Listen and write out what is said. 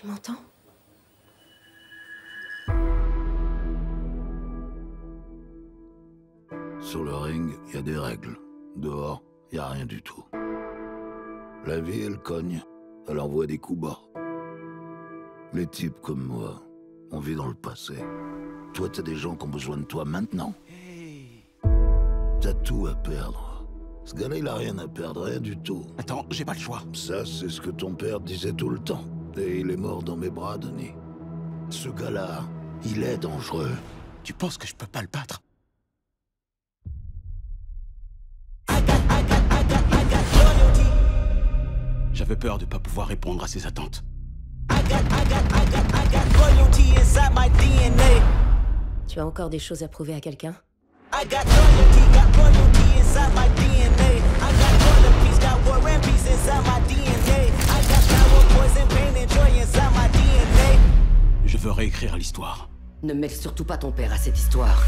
Tu m'entends ? Sur le ring, il y a des règles. Dehors, il n'y a rien du tout. La vie, elle cogne. Elle envoie des coups bas. Les types comme moi, on vit dans le passé. Toi, t'as des gens qui ont besoin de toi maintenant. Hey. T'as tout à perdre. Ce gars-là, il a rien à perdre, rien du tout. Attends, j'ai pas le choix. Ça, c'est ce que ton père disait tout le temps. Et il est mort dans mes bras, Denis. Ce gars-là, il est dangereux. Tu penses que je peux pas le battre ? J'avais peur de pas pouvoir répondre à ses attentes. Tu as encore des choses à prouver à quelqu'un ? Je veux réécrire l'histoire. Ne mêle surtout pas ton père à cette histoire.